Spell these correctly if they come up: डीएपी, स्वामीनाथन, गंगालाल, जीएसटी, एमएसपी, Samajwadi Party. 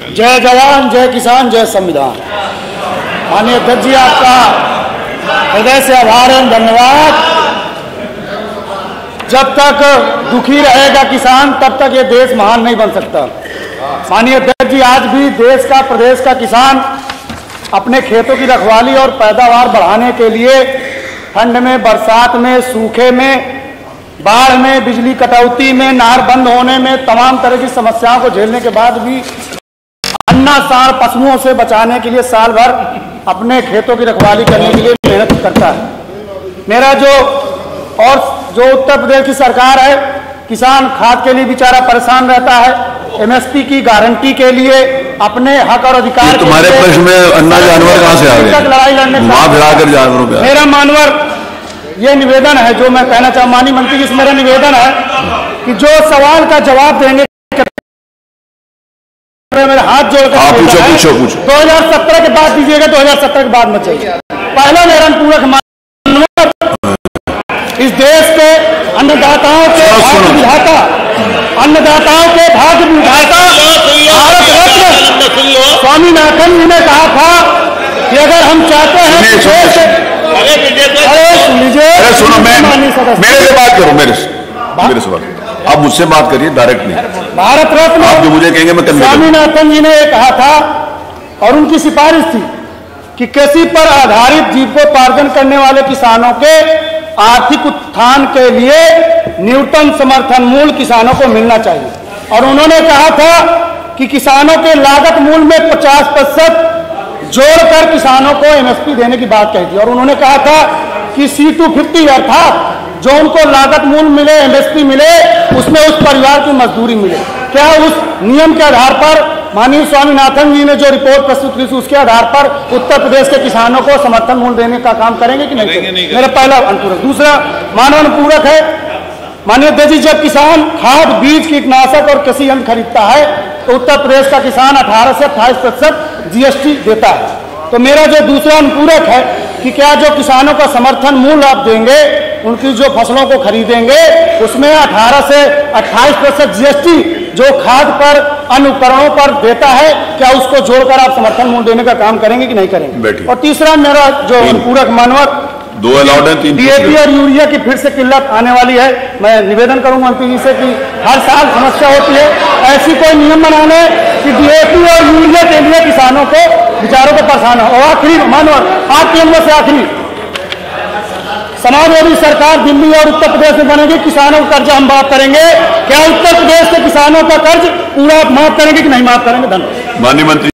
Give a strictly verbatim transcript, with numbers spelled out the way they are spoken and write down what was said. जय जवान, जय किसान, जय संविधान। माननीय अध्यक्ष जी, आपका हृदय से आभार है, धन्यवाद। जब तक दुखी रहेगा किसान, तब तक ये देश महान नहीं बन सकता। माननीय अध्यक्ष जी, आज भी देश का, प्रदेश का किसान अपने खेतों की रखवाली और पैदावार बढ़ाने के लिए ठंड में, बरसात में, सूखे में, बाढ़ में, बिजली कटौती में, नहर बंद होने में, तमाम तरह की समस्याओं को झेलने के बाद भी अन्नासार पशुओं से बचाने के लिए साल भर अपने खेतों की रखवाली करने के लिए मेहनत करता है। मेरा जो और जो उत्तर प्रदेश की सरकार है, किसान खाद के लिए बेचारा परेशान रहता है, एमएसपी की गारंटी के लिए, अपने हक और अधिकार तुम्हारे प्रश्न में अन्ना जानवर कहां से आ गए? लड़ाई लड़ने भिड़ाकर जानवरों पे। मेरा मानवर ये निवेदन है, जो मैं कहना चाहूँ माननीय मंत्री जी से, मेरा निवेदन है कि जो सवाल का जवाब देंगे, मेरे हाथ जोड़कर दो हजार सत्रह के बाद दीजिएगा, दो हजार सत्रह के बाद मत चाहिए। पहला मेरा पूरक इस देश के अन्नदाताओं के भाग्य विधाता, अन्नदाताओं के भाग्य विधाता भारत रत्न स्वामीनाथन जी ने कहा था कि अगर हम चाहते हैं मेरे से बात करो, मेरे मेरे से बात आप मुझसे बात करिए, डायरेक्ट नहीं। भारत रत्न आप जो मुझे कहेंगे मैं स्वामीनाथन जी ने ये कहा था और उनकी सिफारिश थी कि कृषि पर आधारित जीविकोपार्जन करने वाले किसानों के आर्थिक उत्थान के लिए न्यूनतम समर्थन मूल्य किसानों को मिलना चाहिए। और उन्होंने कहा था कि किसानों के लागत मूल्य में पचास प्रतिशत जोड़कर किसानों को एमएसपी देने की बात कही थी। और उन्होंने कहा था कि सी टू फिफ्टी अर्थात जो उनको लागत मूल्य मिले, एमएसपी मिले, उसमें उस परिवार की मजदूरी मिले। क्या उस नियम के आधार पर माननीय स्वामीनाथन जी ने जो रिपोर्ट प्रस्तुत की थी, उसके आधार पर उत्तर प्रदेश के किसानों को समर्थन मूल्य देने का काम करेंगे कि नहीं करेंगे? मेरा पहला अनुपूरक। दूसरा मानव अनुपूरक है, माननीय अध्यक्ष जी, जब किसान खाद, बीज, कीटनाशक और कृषि यंत्र खरीदता है तो उत्तर प्रदेश का किसान अठारह से अट्ठाईस प्रतिशत जीएसटी देता है। तो मेरा जो दूसरा अनुपूरक है कि क्या जो किसानों का समर्थन मूल्य आप देंगे, उनकी जो फसलों को खरीदेंगे, उसमें अठारह से अट्ठाईस प्रतिशत जीएसटी जो खाद पर, अन्य उपकरणों पर देता है, क्या उसको जोड़कर आप समर्थन मूल्य देने का काम करेंगे कि नहीं करेंगे? और तीसरा मेरा जो पूरक मानवर, दो अलाउड है, डीएपी और यूरिया की फिर से किल्लत आने वाली है। मैं निवेदन करूंगा मंत्री जी से कि हर साल समस्या होती है, ऐसी कोई नियम बनाने कि डीएपी और यूरिया के लिए किसानों को, विचारों को परेशान हो। और आखिरी मानवर, आपकी उम्र से आखिरी, समाजवादी सरकार दिल्ली और उत्तर प्रदेश में बनेगी, किसानों का कर्ज हम माफ करेंगे, क्या उत्तर प्रदेश के किसानों का कर्ज पूरा माफ करेंगे कि नहीं माफ करेंगे? धन्यवाद। माननीय मंत्री।